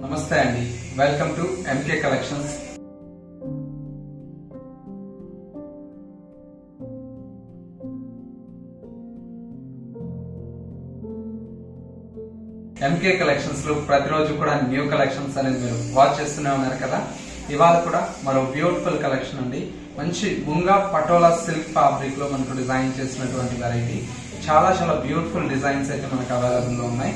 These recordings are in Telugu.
नमस्ते अंडी, welcome to MK Collections। MK Collections लो प्रतिरोजु कोड़ा न्यू कलेक्शन्स अनेदी मीरू वाच चेस्तूने उन्नारू कदा। इवाल कोड़ा मरो ब्यूटिफुल कलेक्शन अंडी। मंची मुंगा पटोला सिल्क फैब्रिक लो मनकु डिजाइन चेसिनटुवंटि वेराइटी चाला चाला ब्यूटिफुल डिजाइन्स अयिते मनकु अवैलबుల్ लो उन्नायि।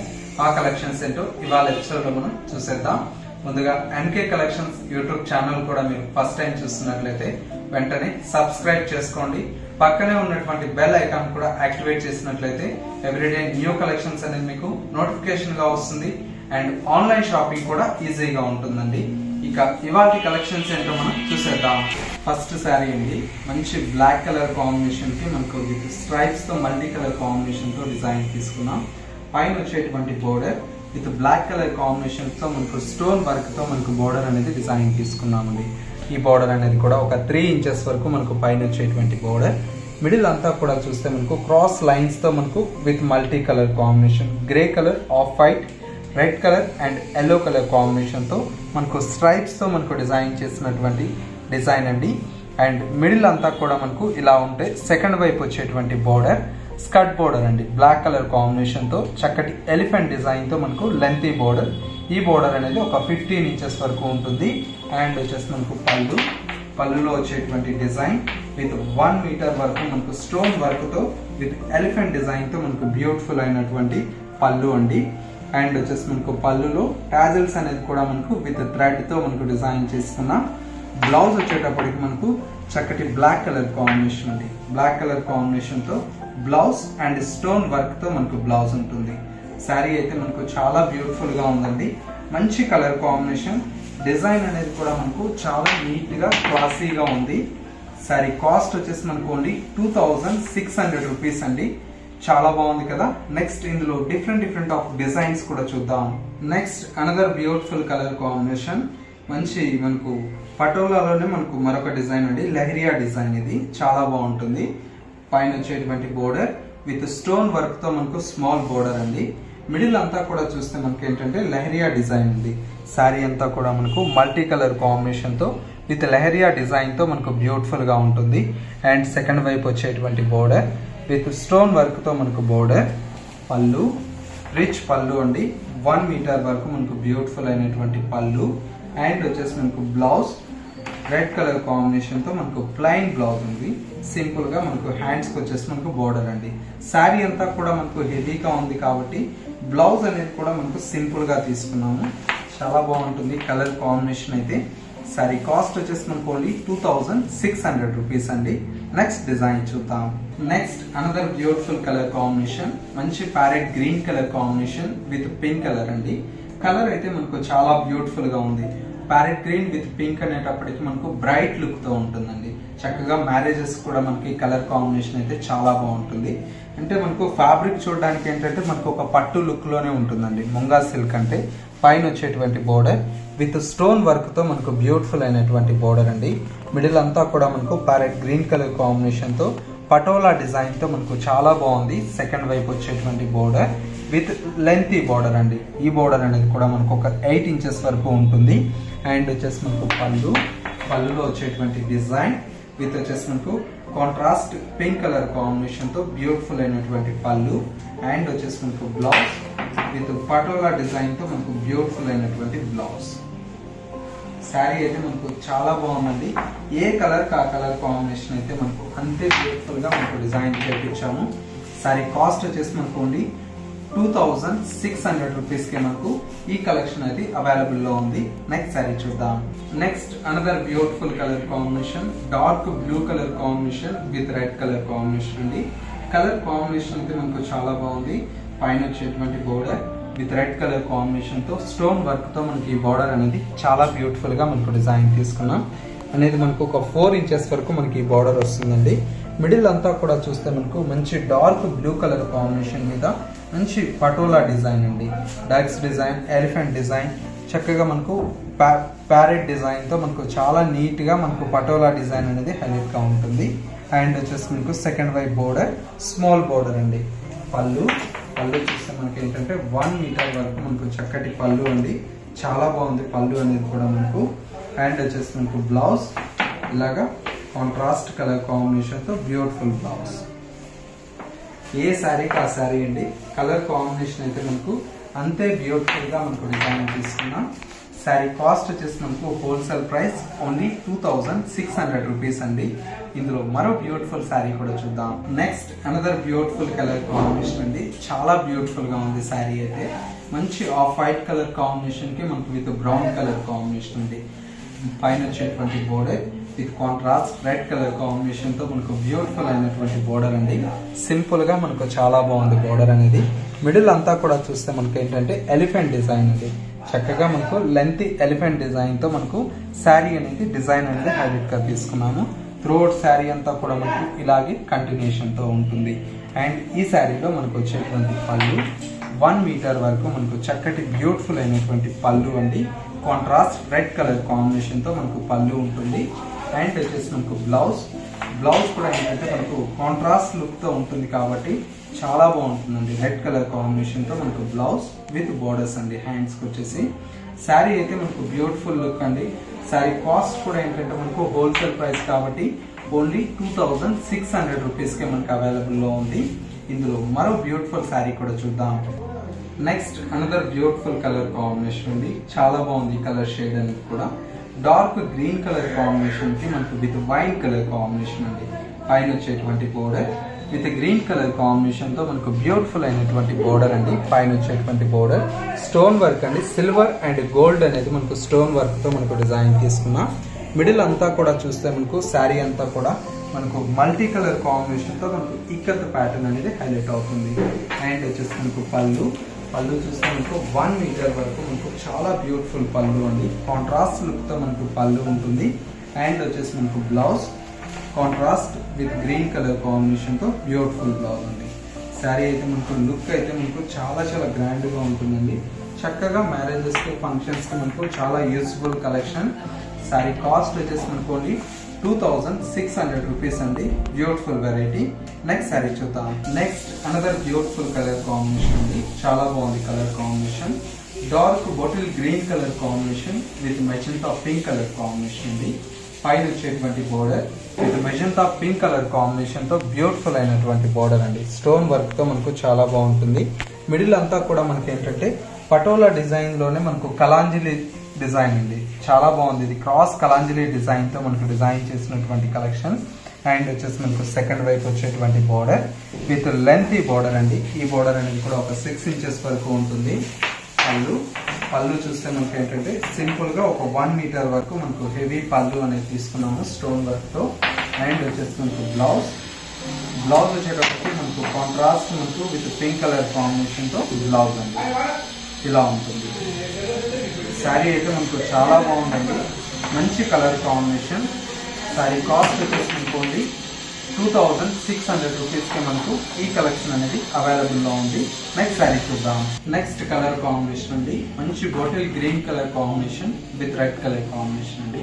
कलेक्शन्स एंटो इवाल एपिसोड लो मनं चूसेद्दाम। मुंदुगा MK Collections यूट्यूब चैनल कूडा मीरू फस्ट टाइम चूस्तुन्नट्लयिते वेंटने सब्स्क्राइब चेसुकोंडी। पक्कने उन्नटुवंटि बेल ऐकान कूडा एक्टिवेट चेसिनट्लयिते एवरीडे न्यू कलेक्शन्स अनेदी मीकु नोटिफिकेशन गा वस्तुंदी अंड ऑनलाइन शॉपिंग कूडा ईजीगा उंटुंदंडी। इक इवाल्टी कलेक्शन्स एंटो मनं चूसेद्दाम। फस्ट सारी अंडी मंची ब्लैक कलर कांबिनेशन की मनकु स्ट्राइप्स तो मल्टी कलर कांबिनेशन तो डिजाइन तीसुकुन्नाम। पैन वच्चेटुवंटि border with black colour combination तो मन को स्टोन वर्क तो मन को बॉर्डर अनेदी डिजाइन तीसुकुन्नामंडी। बॉर्डर अनेदी कूडा ओक 3 इंचेस वरकु मन को पैन वच्चेटुवंटि बॉर्डर मिडिल अंता कूडा चूस्ते मन को क्रॉस लाइन्स तो मन को with multi colour combination grey colour off white red colour and yellow colour combination तो मन को स्ट्राइप्स तो मन को डिजाइन चेसिनटुवंटि डिजाइन अंडी। अंड मिडिल अंता कूडा मन को इला उंटे सेकंड वैपु वच्चेटुवंटि बॉर्डर स्कर्ट बॉर्डर अंडी ब्लैक कलर कांबिनेशन तो चक्कटी एलिफेंट डिजाइन तो मन को लेंथी बॉर्डर ई बॉर्डर अनेदी 15 इंचेस वरकु उंटुंदी। अंड वच्चेसि मनकु पल्लू पल्लूलो वच्चेटुवंटि डिजाइन विथ 1 मीटर वरकु मनकु स्टोन वर्क तो विथ एलिफेंट डिजाइन तो मनकु ब्यूटीफुल अयिनटुवंटि पल्लू अंडी। अंड वच्चेसि मनकु पल्लूलो टाजिल्स अनेदी कूडा मनकु विथ थ्रेड तो मनकु डिजाइन चेसुकुन्नाम। ब्लाउज वच्चेटप्पटिकी मनकु चक्कटी ब्लैक कलर कांबिनेशन अंडी ब्लैक कलर कांबिनेशन तो ब्लाउज अंड स्टोन वर्क तो मन को ब्लाउज उंटुंदी। सारी अयिते मनकु चाला ब्यूटीफुल गा उंदी। मंची कलर कांबिनेशन डिजाइन अनेदी कूडा मनकु चाला नीट गा क्लासी गा उंदी। सारी कास्ट वच्चेसि मनकु ओनली 2600 रुपीस अंडी। चाला बागुंदी कदा। नेक्स्ट इंदुलो डिफरेंट डिफरेंट ऑफ डिजाइन्स कूडा चूद्दाम। Next another beautiful colour combination मंची मनकु पटोलालोने मनकु मरोक डिजाइन अंडी लहरिया डिजाइन इदी चाला बागुंटुंदी। पैन वच्चेटुवंटि बॉर्डर विथ स्टोन वर्क तो मन को स्मॉल बॉर्डर अंडी। मिडिल अंता कूडा चूस्ते मनके लहरिया डिजाइन अंडी। सारी अंता कूडा मनकु मल्टी कलर कांबिनेशन तो विथ लहरिया डिजाइन तो मनकु ब्यूटीफुल गा उंटुंदी। अंड सेकंड वैपु वच्चेटुवंटि बॉर्डर विथ स्टोन वर्क तो मनकु बॉर्डर पल्लू रिच पल्लू अंडी 1 मीटर वरकु मनकु ब्यूटीफुल अयिनटुवंटि पल्लू। अंड वच्चेसि मनकु ब्लाउज रेड कलर कांबिनेशन तो मन को प्लेन ब्लाउज उंदी सिंपल गा मन को हैंड्स को जस्ट मन को बॉर्डर अंडी। सारी अंता कूडा मन को हेवी का उंदी काबट्टी ब्लाउज అనేది కూడా మనకు సింపుల్ గా తీసుకున్నాము చాలా బాగుంటుంది కలర్ కాంబినేషన్ అయితే। సారీ కాస్ట్ వచ్చేసి మనకు ఓన్లీ 2600 రూపాయస్ అండి। నెక్స్ట్ డిజైన్ చూద్దాం। Next another beautiful colour combination మంచి parrot green colour combination with pink colour అండి। కలర్ అయితే మనకు చాలా బ్యూటిఫుల్ గా ఉంది। पैरेट ग्रीन विथ पिंक अनेटप्पटिकी मन को ब्राइट लुक तो उंटुंदी। चक्कगा मैरेजेस कूडा मनकी कलर कांबिनेशन अयिते चाला बागुंटुंदी। अंटे मनकु फैब्रिक चूडडानिकी एंटंटे मनकु ओक पट्टू लुक लोने उंटुंदी। मुंगा सिल्क अंटे पैन वच्चेटुवंटि बॉर्डर विथ स्टोन वर्क तो मनकु ब्यूटीफुल अयिनटुवंटि बॉर्डर अंडी। मिडिल अंता कूडा मनकु पैरेट ग्रीन कलर कांबिनेशन तो पटोला डिजाइन तो मनकु चाला बागुंदी। सेकंड वैपु वच्चेटुवंटि बॉर्डर विथ लेंथी बॉर्डर अंडी ई बॉर्डर अनेदी कूडा मनकु ओक 8 इंचेस वरकु उंटुंदी। అండ్ వచ్చేసి మనకు పళ్ళులో వచ్చేటువంటి డిజైన్ విత్ వచ్చేసి మనకు కాంట్రాస్ట్ పింక్ కలర్ కాంబినేషన్ తో బ్యూటిఫుల్ అయినటువంటి పళ్ళు. అండ్ వచ్చేసి మనకు బ్లౌజ్ విత్ పటోలా డిజైన్ తో మనకు బ్యూటిఫుల్ అయినటువంటి బ్లౌజ్. శారీ అయితే మనకు చాలా బాగుంది. ఏ కలర్ కా కలర్ కాంబినేషన్ అయితే మనకు అంతే బ్యూటిఫుల్ గా మనకు డిజైన్ చేయించాము. శారీ కాస్ట్ వచ్చేసి మనకు ఓన్లీ 2600 रुपीस के मनकु ई कलेक्शन अयिते अवेलेबल लो उंदी। नेक्स्ट सारी चूद्दाम। Next another beautiful colour combination dark blue colour combination with red colour combination अंडी। कलर कांबिनेशन अयिते मनकु चाला बागुंदी। पैन वच्चेटुवंटि border with red colour combination तो स्टोन वर्क तो मनकु ई बॉर्डर अनेदी चाला ब्यूटीफुल गा मनकु डिजाइन तीसुकुन्नाम अनेदी मनकु ఒక 4 ఇంచెస్ వరకు మనకి ఈ బోర్డర్ వస్తుందండి। మిడిల్ అంతా కూడా చూస్తే మనకు మంచి డార్క్ బ్లూ కలర్ కాంబినేషన్ మీద మంచి పటోలా డిజైన్ అండి। డైస్ డిజైన్ ఎలిఫెంట్ డిజైన్ చక్కగా మనకు ప్యారెట్ డిజైన్ తో మనకు చాలా నీట్ గా మనకు పటోలా డిజైన్ అనేది హైలైట్ గా ఉంటుంది। అండ్ వచ్చేసి మనకు సెకండ్ వై బోర్డర్ స్మాల్ బోర్డర్ అండి। పల్లు చూస్తే మనకి ఏంటంటే 1 మీటర్ వరకు మనకు చక్కటి పల్లు అండి। చాలా బాగుంది పళ్ళు అనేది కూడా మనకు అండ్ వచ్చేసి మనకు బ్లౌజ్ ఇలాగా కాంట్రాస్ట్ కలర్ కాంబినేషన్ తో బ్యూటిఫుల్ బ్లౌజ్ ఏ సారీ కా సారీ అండి కలర్ కాంబినేషన్ అయితే మనకు అంతే బ్యూటిఫుల్ గా మనకు డిజైన్ తీసుకున్నాం सारी cast wholesale price only 2600 rupees अंडी इंदुलो मरो ब्यूटीफुल सारी चूद्दाम next another beautiful colour combination अंडी चाला ब्यूटीफुल गा उंदी सारी अयिते मंची ऑफ व्हाइट कलर कांबिनेशन की मनकु विद ब्राउन कलर कांबिनेशन अंडी पैन वच्चेटुवंटि border with contrast red colour combination तो मनकु ब्यूटीफुल अयिनटुवंटि बॉर्डर अंडी सिंपल गा मनकु चाला बागुंदी बॉर्डर अनेदी मिडिल अंता कूडा चूस्ते मनकु एंटंटे एलिफेंट डिजाइन अंडी చక్కగా మనకు లెంత్ ఎలిఫెంట్ డిజైన్ తో మనకు సారీ అనేది డిజైన్ అనేది హైలైట్ గా తీసుకున్నాము థ్రోట్ సారీ అంతా కూడా మనకు ఇలాగే కంటిన్యూషన్ తో ఉంటుంది అండ్ ఈ సారీలో మనకు వచ్చేటువంటి పళ్ళు 1 మీటర్ వరకు మనకు చక్కటి బ్యూటిఫుల్ అయినటువంటి పళ్ళు అండి కాంట్రాస్ట్ రెడ్ కలర్ కాంబినేషన్ తో మనకు పళ్ళు ఉంటుంది అండ్ వచ్చేసి మనకు బ్లౌజ్ కూడా ఏంటంటే మనకు కాంట్రాస్ట్ లుక్ తో ఉంటుంది కాబట్టి చాలా బాగుంటుందండి రెడ్ కలర్ కాంబినేషన్ తో మనకు బ్లౌజ్ విత్ బోర్డర్స్ అండి హ్యాండ్స్ కి వచ్చేసి సారీ అయితే మనకు బ్యూటిఫుల్ లుక్ అండి సారీ కాస్ట్ కూడా ఏంటంటే మనకు హోల్సేల్ ప్రైస్ కాబట్టి ఓన్లీ 2600 రూపీస్ కే మనకు అవైలబుల్ లో ఉంది ఇందులో మరో బ్యూటిఫుల్ సారీ కూడా చూద్దాం next another beautiful colour combination ఉంది చాలా బాగుంది కలర్ షేడ్ అనేది కూడా डार्क ग्रीन कलर कांबिनेशन की मन विथ वाइन कलर कांबिनेशन अंडी पैन वे border with green colour combination तो मन को ब्यूटिफुल बॉर्डर अंडी पैन वे बॉर्डर स्टोन वर्क अंडी सिल्वर एंड गोल्ड अनेदी मन को स्टोन वर्क तो मन को डिजाइन తీసుకున్నా मिडिल अंता కూడా చూస్తే మనకు సారీ అంతా కూడా మనకు మల్టీ కలర్ కాంబినేషన్ తో మనకు ఇక్కత్ ప్యాటర్న్ అనేది హైలైట్ అవుతుంది అండ్ వచ్చేసి మనకు పళ్ళు చూస్తే మనకు 1 మీటర్ వరకు మనకు చాలా బ్యూటిఫుల్ పళ్ళు అండి కాంట్రాస్ట్ లుక్ తో మనకు పళ్ళు ఉంటుంది అండ్ వచ్చేసి మనకు blouse contrast with green colour combination తో బ్యూటిఫుల్ బ్లౌజ్ అండి సారీ అయితే మనకు లుక్ అయితే మనకు చాలా చాలా గ్రాండ్ గా ఉంటుందండి చక్కగా మ్యారేజెస్ కి ఫంక్షన్స్ కి మనకు చాలా యూస్ఫుల్ కలెక్షన్ సారీ కాస్ట్ వచ్చేసి మనకు ఓన్లీ 2600 रुपीस अंडी ब्यूटिफुल वैरायटी नेक्स्ट सारी चूद्दाम next another beautiful colour combination अंडी चाला बागुंदी colour combination dark bottle green colour combination with magenta pink colour combination अंडी पैन वच्चेटुवंटि border with magenta pink colour combination तो ब्यूटिफुल अयिनटुवंटि बॉर्डर अंडी स्टोन वर्क तो मनकु चाला बागुंटुंदी मिडिल अंता कूडा मनकु एंटंटे पटोला डिजाइन लोने मनकु कलांजली डिजाइन अंडी చాలా బాగుంది ఇది క్రాస్ కలాంజలి డిజైన్ తో మనకు డిజైన్ చేసినటువంటి కలెక్షన్ అండ్ వచ్చేసి మనకు సెకండ్ వైపు వచ్చేటువంటి బోర్డర్ విత్ లెంగ్త్ బోర్డర్ అండి ఈ బోర్డర్ అనేది కూడా ఒక 6 ఇంచెస్ వరకు ఉంటుంది పళ్ళు చూస్తే మనకి ఏంటంటే సింపుల్ గా ఒక 1 మీటర్ వరకు మనకు హెవీ పళ్ళు అనేది తీసుకున్నాము స్టోన్ వర్క్ తో అండ్ వచ్చేసి మనకు బ్లౌజ్ వచ్చేటప్పటికి మనకు కాంట్రాస్ట్ మనకు విత్ పింక్ కలర్ కాంబినేషన్ తో బ్లౌజ్ అండి ఇలా ఉంటుంది సారీ అయితే మనకు చాలా బాగుంటుంది మంచి కలర్ కాంబినేషన్ సారీ కాస్ట్ వచ్చేసి మనకు 2600 రూపీస్ కి మనకు ఈ కలెక్షన్ అనేది అవైలబుల్ గా ఉంది నెక్స్ట్ సారీ చూద్దాం నెక్స్ట్ కలర్ కాంబినేషన్ అండి మంచి bottle green colour combination with red colour combination అండి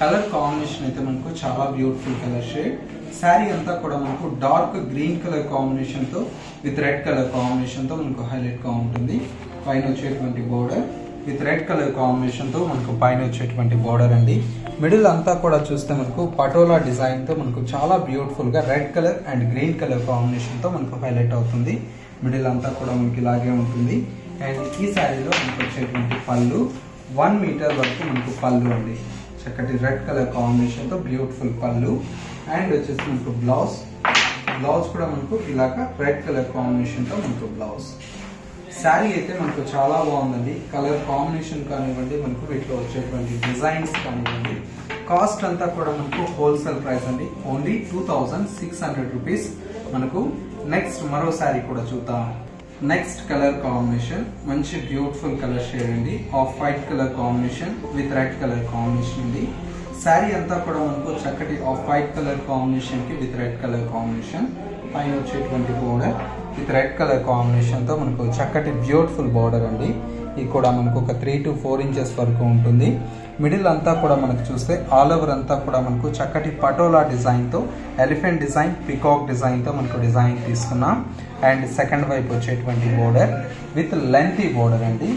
కలర్ కాంబినేషన్ అయితే మనకు చాలా బ్యూటిఫుల్ కలర్ షేడ్ సారీ అంతా కూడా మనకు డార్క్ గ్రీన్ కలర్ కాంబినేషన్ తో విత్ రెడ్ కలర్ కాంబినేషన్ తో మనకు హైలైట్ గా ఉంటుంది పైన వచ్చేటువంటి border with red colour combination తో మనకు పైన వచ్చేటువంటి బోర్డర్ అండి మిడిల్ అంతా కూడా చూస్తే మనకు పటోలా డిజైన్ తో మనకు చాలా బ్యూటిఫుల్ గా red colour and green colour combination తో మనకు హైలైట్ అవుతుంది మిడిల్ అంతా కూడా మనకి ఇలాగే ఉంటుంది అండ్ ఈ సారీలో మనకు వచ్చేటువంటి పళ్ళు 1 మీటర్ వరకు మనకు పళ్ళు అండి చక్కటి రెడ్ కలర్ కాంబినేషన్ తో బ్యూటిఫుల్ పళ్ళు అండ్ వచ్చేసి మనకు బ్లౌజ్ కూడా మనకు ఇలాగా రెడ్ కలర్ కాంబినేషన్ తో మనకు బ్లౌజ్ సారీ అయితే మనకు చాలా బాగుందండి కలర్ కాంబినేషన్ కానివ్వండి మనకు వీటిలో వచ్చేటువంటి డిజైన్స్ కానివ్వండి కాస్ట్ అంతా కూడా మనకు హోల్సేల్ ప్రైస్ అండి ఓన్లీ 2600 రూపీస్ మనకు నెక్స్ట్ మరో సారీ కూడా చూద్దాం నెక్స్ట్ కలర్ కాంబినేషన్ మంచి బ్యూటిఫుల్ కలర్ షేడ్ అండి off white colour combination with red colour combination అండి సారీ అంతా కూడా మనకు చక్కటి ఆఫ్ వైట్ కలర్ కాంబినేషన్ కి విత్ రెడ్ కలర్ కాంబినేషన్ పైన వచ్చేటువంటి border with red colour combination తో మనకు చక్కటి బ్యూటిఫుల్ బోర్డర్ అండి ఇది కూడా మనకు ఒక 3 to 4 ఇంచెస్ వరకు ఉంటుంది మిడిల్ అంతా కూడా మనకు చూస్తే ఆల్ ఓవర్ అంతా కూడా మనకు చక్కటి పటోలా డిజైన్ తో ఎలిఫెంట్ డిజైన్ పికాక్ డిజైన్ తో మనకు డిజైన్ తీసుకున్నాం అండ్ సెకండ్ వైపు వచ్చేటువంటి బోర్డర్ విత్ లెంగ్త్ బోర్డర్ అండి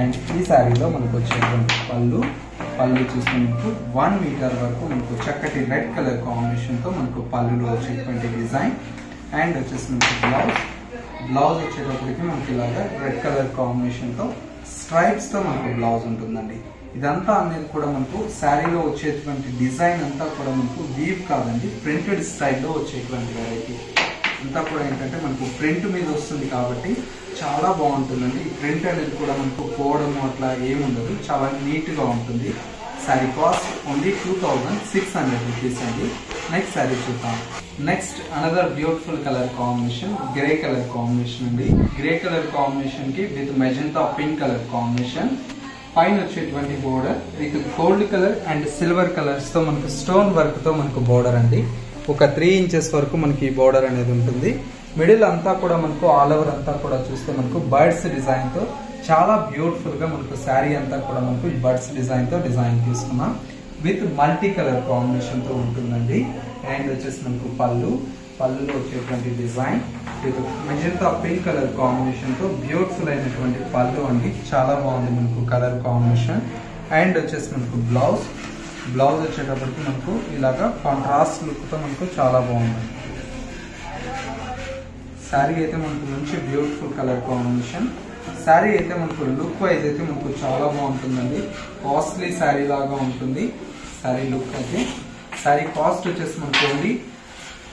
అండ్ ఈ సారీలో మనకు వచ్చేటువంటి పళ్ళు పళ్ళు చూసుకున్నప్పుడు 1 మీటర్ వరకు మనకు చక్కటి రెడ్ కలర్ కాంబినేషన్ తో మనకు పళ్ళులో వచ్చేటువంటి డిజైన్ అండ్ వచ్చేసినప్పుడు బ్లౌజ్ బ్లౌజ్ వచ్చేటప్పటికి మనకి ఇలాగా రెడ్ కలర్ కాంబినేషన్ తో స్ట్రైప్స్ తో మనకు బ్లౌజ్ ఉంటుందండి. ఇదంతా అనేది కూడా మనకు శారీలో వచ్చేటువంటి డిజైన్ అంతా కూడా మనకు వీవ్ కాదండి, ప్రింటెడ్ స్టైల్లో వచ్చేటువంటి వెరైటీ అంతా కూడా ఏంటంటే మనకు ప్రింట్ మీద వస్తుంది కాబట్టి చాలా బాగుంటుందండి. ఈ ప్రింట్ అనేది కూడా మనకు పోవడం అట్లా ఏముండదు, చాలా నీట్గా ఉంటుంది. శారీ కాస్ట్ ఓన్లీ 2600 రూపీస్ అండి. నెక్స్ట్ శారీ చూద్దాం. Next another beautiful colour combination grey colour combination అండి. గ్రే కలర్ కాంబినేషన్కి with magenta pink colour combination, పైన వచ్చేటువంటి border with gold colour and silver colours తో మనకు స్టోన్ వర్క్ తో మనకు బోర్డర్ అండి. ఒక 3 ఇంచెస్ వరకు మనకి బోర్డర్ అనేది ఉంటుంది. మిడిల్ అంతా కూడా మనకు ఆల్ ఓవర్ అంతా కూడా చూస్తే మనకు బర్డ్స్ డిజైన్ తో చాలా బ్యూటిఫుల్ గా మనకు శారీ అంతా కూడా మనకు బర్డ్స్ డిజైన్ తో డిజైన్ తీసుకున్నాం. విత్ మల్టీ కలర్ కాంబినేషన్ తో ఉంటుందండి. అండ్ వచ్చేసి మనకు పళ్ళులో వచ్చేటువంటి design with magenta pink colour combination తో బ్యూటిఫుల్ అయినటువంటి పళ్ళు అండి. చాలా బాగుంది మనకు కలర్ కాంబినేషన్. అండ్ వచ్చేసి మనకు బ్లౌజ్ వచ్చేటప్పటికి మనకు ఇలాగా కాంట్రాస్ట్ లుక్ తో మనకు చాలా బాగుంది. శారీ అయితే మనకు మంచి బ్యూటిఫుల్ కలర్ కాంబినేషన్. శారీ అయితే మనకు లుక్ వైజ్ అయితే మనకు చాలా బాగుంటుందండి. కాస్ట్లీ శారీ లాగా ఉంటుంది శారీ లుక్ అయితే. శారీ కాస్ట్ వచ్చేసి మనకు ఓన్లీ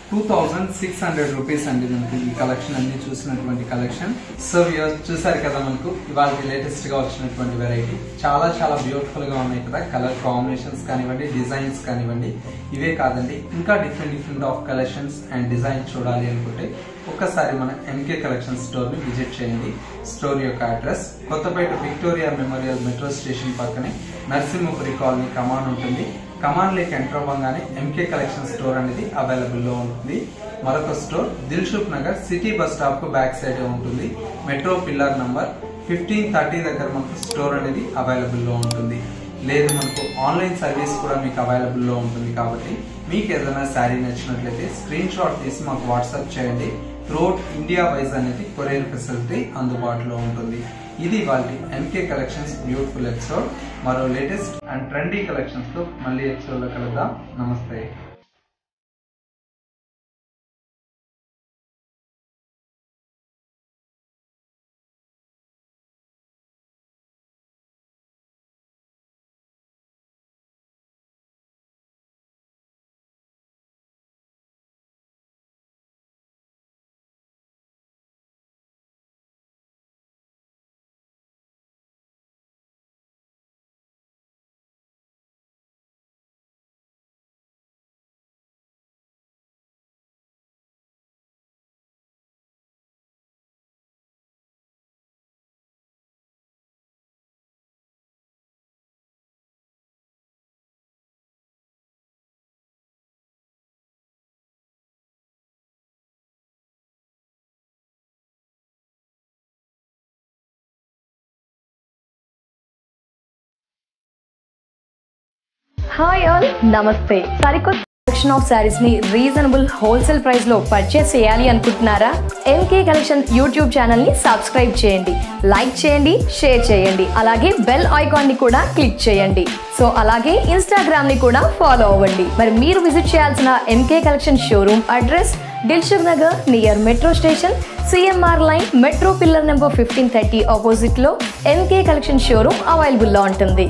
2600 రూపీస్ అండి. మనకి ఈ కలెక్షన్ అన్ని చూసినటువంటి కలెక్షన్. సో వ్యూవర్స్ చూసారు కదా మనకు ఇవాళ లేటెస్ట్ గా వచ్చినటువంటి వెరైటీ చాలా చాలా బ్యూటిఫుల్ గా ఉన్నాయి కదా. కలర్ కాంబినేషన్స్ కానివ్వండి, డిజైన్స్ కానివ్వండి, ఇవే కాదండి ఇంకా different of collections and design చూడాలి అనుకుంటే ఒక్కసారి మన ఎంకే కలెక్షన్ స్టోర్ ని విజిట్ చేయండి. స్టోర్ యొక్క address Kothapet Victoria Memorial metro station పక్కనే నర్సింహపురి కాలనీ కమాన్ ఉంటుంది. కమాన్ లేక్ ఎంటర్ అవ్వగానే ఎంకే కలెక్షన్ స్టోర్ అనేది అవైలబుల్లో ఉంటుంది. మరొక store Dilsukhnagar city bus stop కు బ్యాక్ సైడ్ ఉంటుంది. మెట్రో పిల్లర్ నంబర్ 1530 దగ్గర మనకు స్టోర్ అనేది అవైలబుల్లో ఉంటుంది. లేదు మనకు ఆన్లైన్ సర్వీస్ కూడా మీకు అవైలబుల్లో ఉంటుంది. కాబట్టి మీకు ఏదైనా శారీ నచ్చినట్లయితే స్క్రీన్ షాట్ తీసి మాకు వాట్సాప్ చేయండి. త్రూఅవుట్ ఇండియా వైజ్ అనేది కొరియర్ ఫెసిలిటీ అందుబాటులో ఉంటుంది. ఇది వాళ్ళ ఎంకే కలెక్షన్స్ బ్యూటిఫుల్ ఎపిసోడ్. మరో లేటెస్ట్ అండ్ ట్రెండీ కలెక్షన్స్ తో మళ్ళీ ఎపిసోడ్లో కలుద్దాం. నమస్తే. Hi all, Namaste. Sarikot collection of sarees ni reasonable wholesale price lo purchase cheyali anukuntunnara? MK Collection YouTube channel ni subscribe cheyandi, like cheyandi, share cheyandi, alage bell icon ni kuda click cheyandi. So alage Instagram ni kuda follow avvandi. Mari meer visit cheyalsina MK Collection showroom address Dilsukh Nagar near metro station CMR line metro pillar number 1530 opposite lo MK Collection showroom available lo untundi.